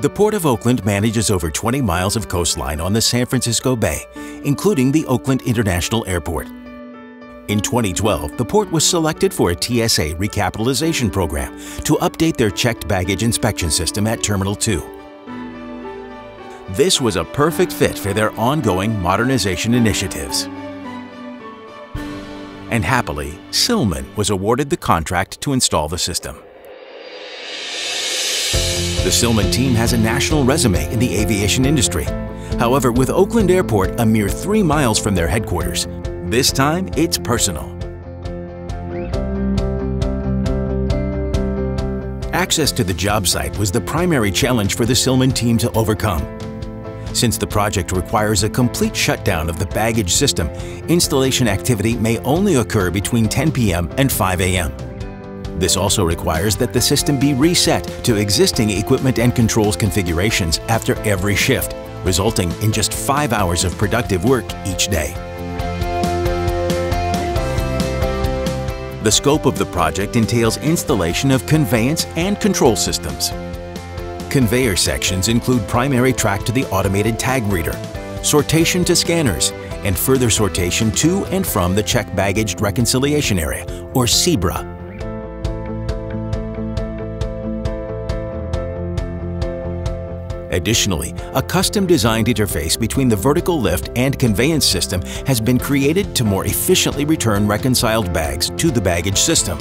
The Port of Oakland manages over 20 miles of coastline on the San Francisco Bay, including the Oakland International Airport. In 2012, the port was selected for a TSA recapitalization program to update their checked baggage inspection system at Terminal 2. This was a perfect fit for their ongoing modernization initiatives. And happily, SilMan was awarded the contract to install the system. The SilMan team has a national resume in the aviation industry. However, with Oakland Airport a mere 3 miles from their headquarters, this time it's personal. Access to the job site was the primary challenge for the SilMan team to overcome. Since the project requires a complete shutdown of the baggage system, installation activity may only occur between 10 p.m. and 5 a.m. This also requires that the system be reset to existing equipment and controls configurations after every shift, resulting in just 5 hours of productive work each day. The scope of the project entails installation of conveyance and control systems. Conveyor sections include primary track to the automated tag reader, sortation to scanners, and further sortation to and from the checked baggage reconciliation area, or CBRA. Additionally, a custom-designed interface between the vertical lift and conveyance system has been created to more efficiently return reconciled bags to the baggage system.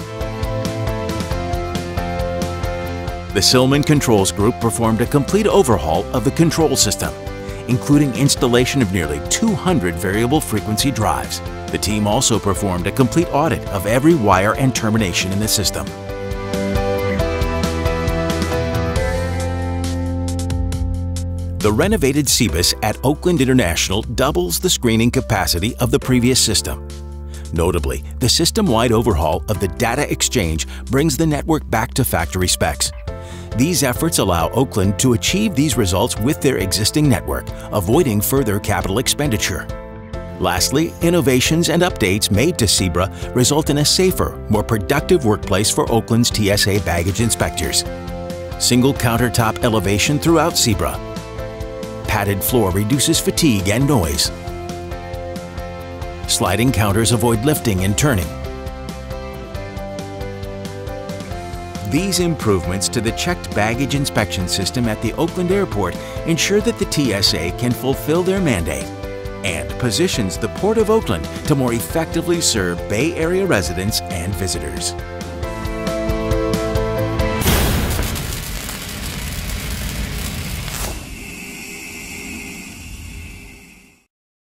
The SilMan Controls Group performed a complete overhaul of the control system, including installation of nearly 200 variable frequency drives. The team also performed a complete audit of every wire and termination in the system. The renovated CBIS at Oakland International doubles the screening capacity of the previous system. Notably, the system-wide overhaul of the data exchange brings the network back to factory specs. These efforts allow Oakland to achieve these results with their existing network, avoiding further capital expenditure. Lastly, innovations and updates made to CBRA result in a safer, more productive workplace for Oakland's TSA baggage inspectors. Single countertop elevation throughout CBRA. Padded floor reduces fatigue and noise. Sliding counters avoid lifting and turning. These improvements to the checked baggage inspection system at the Oakland Airport ensure that the TSA can fulfill their mandate and positions the Port of Oakland to more effectively serve Bay Area residents and visitors.